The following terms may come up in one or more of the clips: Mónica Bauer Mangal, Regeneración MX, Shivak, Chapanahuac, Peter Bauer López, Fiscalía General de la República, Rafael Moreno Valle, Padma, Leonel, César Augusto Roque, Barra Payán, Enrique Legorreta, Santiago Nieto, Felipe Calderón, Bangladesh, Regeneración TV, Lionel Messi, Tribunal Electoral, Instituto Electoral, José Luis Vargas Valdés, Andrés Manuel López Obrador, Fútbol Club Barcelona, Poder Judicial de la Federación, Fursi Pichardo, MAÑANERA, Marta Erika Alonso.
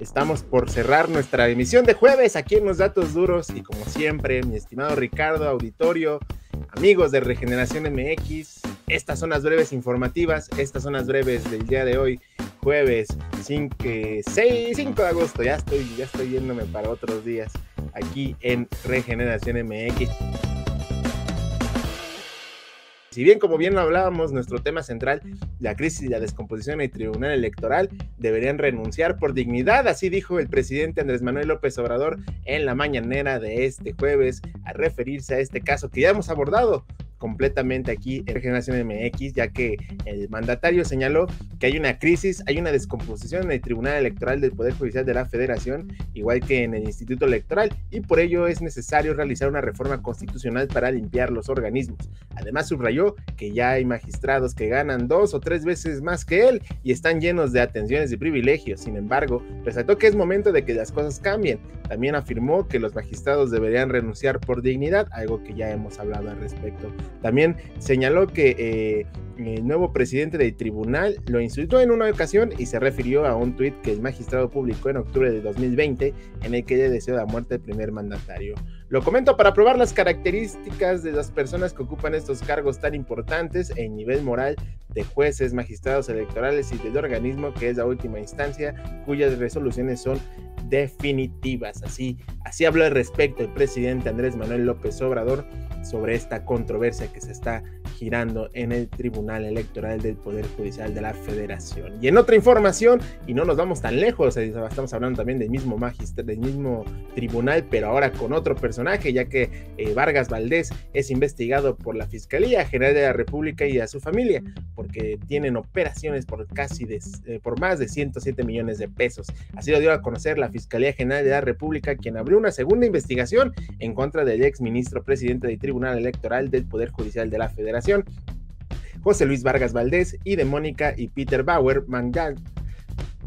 Estamos por cerrar nuestra emisión de jueves aquí en Los Datos Duros y como siempre, mi estimado Ricardo, auditorio, amigos de Regeneración MX, estas son las breves informativas, estas son las breves del día de hoy, jueves 5 de agosto, ya estoy yéndome para otros días aquí en Regeneración MX. Si bien, como bien lo hablábamos, nuestro tema central, la crisis y la descomposición del Tribunal Electoral deberían renunciar por dignidad, así dijo el presidente Andrés Manuel López Obrador en la mañanera de este jueves, al referirse a este caso que ya hemos abordado completamente aquí en Regeneración MX, ya que el mandatario señaló que hay una crisis, hay una descomposición en el Tribunal Electoral del Poder Judicial de la Federación, igual que en el Instituto Electoral, y por ello es necesario realizar una reforma constitucional para limpiar los organismos. Además, subrayó que ya hay magistrados que ganan 2 o 3 veces más que él y están llenos de atenciones y privilegios. Sin embargo, resaltó que es momento de que las cosas cambien. También afirmó que los magistrados deberían renunciar por dignidad, algo que ya hemos hablado al respecto. También señaló que el nuevo presidente del tribunal lo insultó en una ocasión y se refirió a un tuit que el magistrado publicó en octubre de 2020 en el que le deseó la muerte al primer mandatario. Lo comento para probar las características de las personas que ocupan estos cargos tan importantes en nivel moral de jueces, magistrados electorales y del organismo que es la última instancia cuyas resoluciones son definitivas. Así habló al respecto el presidente Andrés Manuel López Obrador sobre esta controversia que se está girando en el Tribunal Electoral del Poder Judicial de la Federación. Y en otra información, y no nos vamos tan lejos, estamos hablando también del mismo tribunal, pero ahora con otro personaje, ya que Vargas Valdés es investigado por la Fiscalía General de la República y a su familia, porque tienen operaciones por más de 107 millones de pesos. Así lo dio a conocer la Fiscalía General de la República, quien abrió una segunda investigación en contra del exministro presidente del Tribunal Electoral del Poder Judicial de la Federación, José Luis Vargas Valdés, y de Mónica y Peter Bauer Mangal.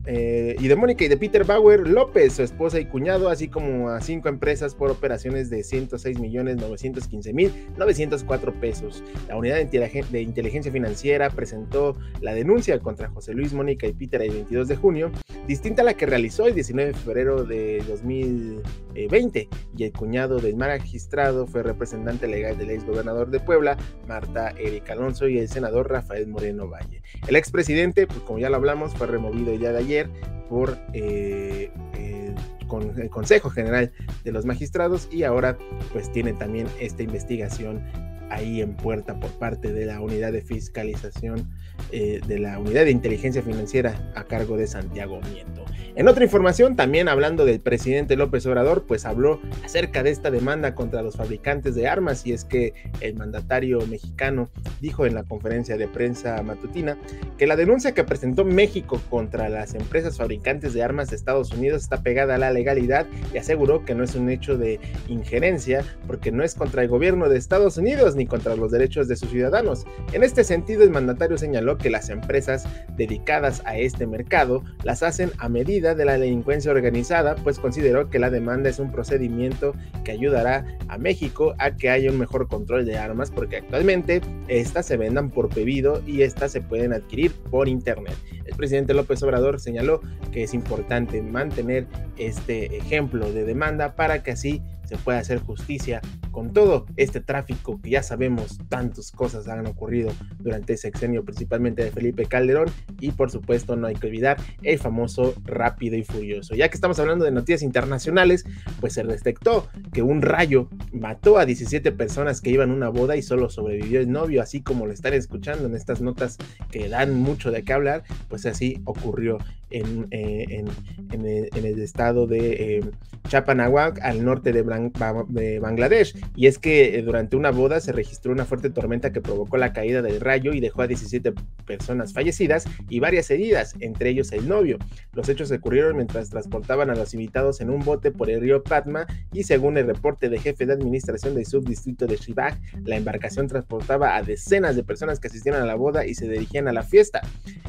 De Peter Bauer López, su esposa y cuñado, así como a 5 empresas por operaciones de 106.915.904 pesos. La unidad de inteligencia financiera presentó la denuncia contra José Luis, Mónica y Peter el 22 de junio, distinta a la que realizó el 19 de febrero de 2020, y el cuñado del magistrado fue representante legal del exgobernador de Puebla, Marta Erika Alonso, y el senador Rafael Moreno Valle. El expresidente, pues como ya lo hablamos, fue removido el día de ayer por el Consejo General de los Magistrados y ahora pues tiene también esta investigación ahí en puerta por parte de la unidad de fiscalización de la unidad de inteligencia financiera a cargo de Santiago Nieto. En otra información, también hablando del presidente López Obrador, pues habló acerca de esta demanda contra los fabricantes de armas, y es que el mandatario mexicano dijo en la conferencia de prensa matutina que la denuncia que presentó México contra las empresas fabricantes de armas de Estados Unidos está pegada a la legalidad y aseguró que no es un hecho de injerencia porque no es contra el gobierno de Estados Unidos ni contra los derechos de sus ciudadanos. En este sentido, el mandatario señaló que las empresas dedicadas a este mercado las hacen a medida de la delincuencia organizada, pues consideró que la demanda es un procedimiento que ayudará a México a que haya un mejor control de armas, porque actualmente estas se vendan por pedido y estas se pueden adquirir por internet. El presidente López Obrador señaló que es importante mantener este ejemplo de demanda para que así se pueda hacer justicia con todo este tráfico que ya sabemos tantas cosas han ocurrido durante el sexenio, principalmente de Felipe Calderón, y por supuesto no hay que olvidar el famoso Rápido y Furioso. Ya que estamos hablando de noticias internacionales, pues se detectó que un rayo mató a 17 personas que iban a una boda y solo sobrevivió el novio, así como lo están escuchando en estas notas que dan mucho de qué hablar, pues así ocurrió en el estado de Chapanahuac, al norte de Bangladesh, y es que durante una boda se registró una fuerte tormenta que provocó la caída del rayo y dejó a 17 personas fallecidas y varias heridas, entre ellos el novio. Los hechos ocurrieron mientras transportaban a los invitados en un bote por el río Padma, y según el reporte del jefe de administración del subdistrito de Shivak, la embarcación transportaba a decenas de personas que asistieron a la boda y se dirigían a la fiesta.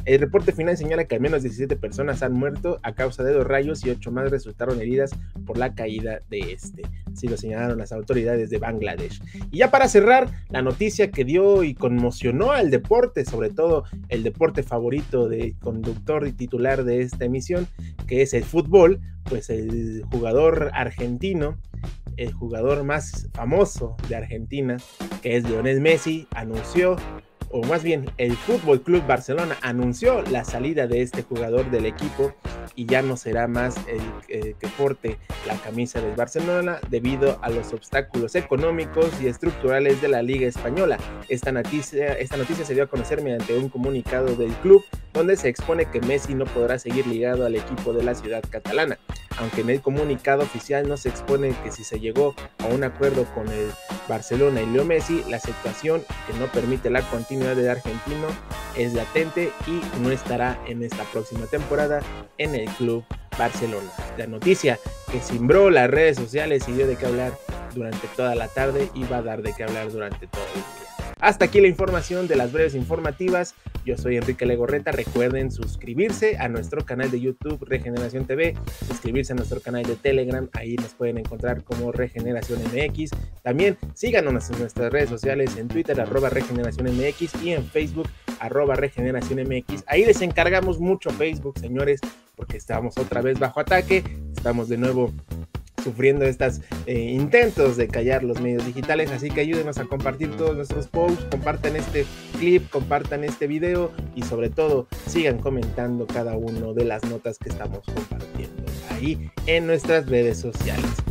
El reporte final señala que al menos 17 personas personas han muerto a causa de los rayos y 8 más resultaron heridas por la caída de este. Así lo señalaron las autoridades de Bangladesh. Y ya para cerrar, la noticia que dio y conmocionó al deporte, sobre todo el deporte favorito del conductor y titular de esta emisión, que es el fútbol, pues el jugador argentino, el jugador más famoso de Argentina, que es Lionel Messi, anunció, o más bien el Fútbol Club Barcelona anunció la salida de este jugador del equipo y ya no será más el que porte la camisa del Barcelona debido a los obstáculos económicos y estructurales de la Liga Española. Esta noticia se dio a conocer mediante un comunicado del club donde se expone que Messi no podrá seguir ligado al equipo de la ciudad catalana. Aunque en el comunicado oficial no se expone que si se llegó a un acuerdo con el Barcelona y Leo Messi, la situación que no permite la continuidad del argentino es latente y no estará en esta próxima temporada en el club Barcelona. La noticia que cimbró las redes sociales y dio de qué hablar durante toda la tarde y va a dar de qué hablar durante todo el día. Hasta aquí la información de las breves informativas. Yo soy Enrique Legorreta. Recuerden suscribirse a nuestro canal de YouTube Regeneración TV, suscribirse a nuestro canal de Telegram, ahí nos pueden encontrar como Regeneración MX. También síganos en nuestras redes sociales, en Twitter @Regeneración MX y en Facebook @Regeneración MX. Ahí les encargamos mucho Facebook, señores, porque estamos otra vez bajo ataque, estamos de nuevo sufriendo estos intentos de callar los medios digitales, así que ayúdenos a compartir todos nuestros posts, compartan este clip, compartan este video y sobre todo sigan comentando cada una de las notas que estamos compartiendo ahí en nuestras redes sociales.